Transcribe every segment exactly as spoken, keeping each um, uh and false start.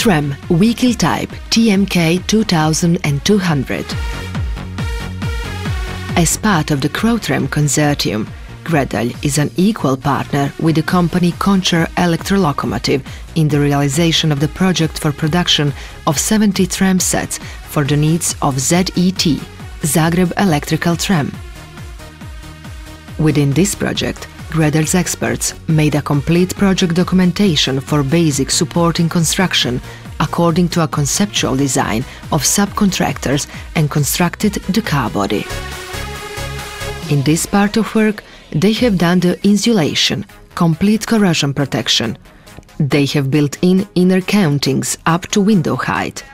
Trem Weekly Type T M K two thousand two hundred. As part of the Crotram Consortium, Gredelj is an equal partner with the company Concher Electro Electrolocomotive in the realization of the project for production of seventy tram sets for the needs of Z E T, Zagreb Electrical Tram. Within this project, Gredelj's experts made a complete project documentation for basic supporting construction according to a conceptual design of subcontractors and constructed the car body. In this part of work, they have done the insulation, complete corrosion protection. They have built in inner countings up to window height,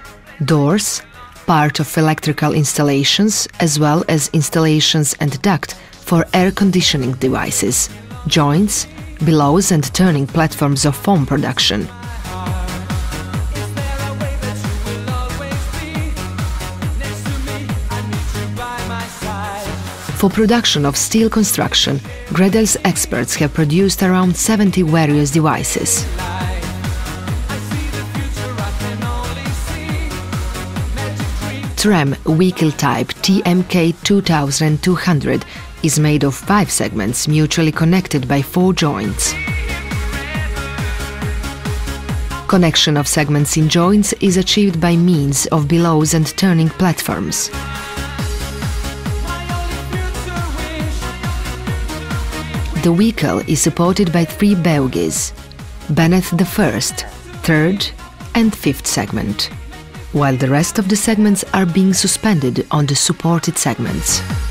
doors, part of electrical installations as well as installations and duct for air conditioning devices, joints, bellows and turning platforms of foam production. For production of steel construction, Gredelj's experts have produced around seventy various devices. Trem Weekly Type T M K two thousand two hundred is made of five segments mutually connected by four joints. Connection of segments in joints is achieved by means of bellows and turning platforms. The vehicle is supported by three bogies, beneath the first, third and fifth segment, while the rest of the segments are being suspended on the supported segments.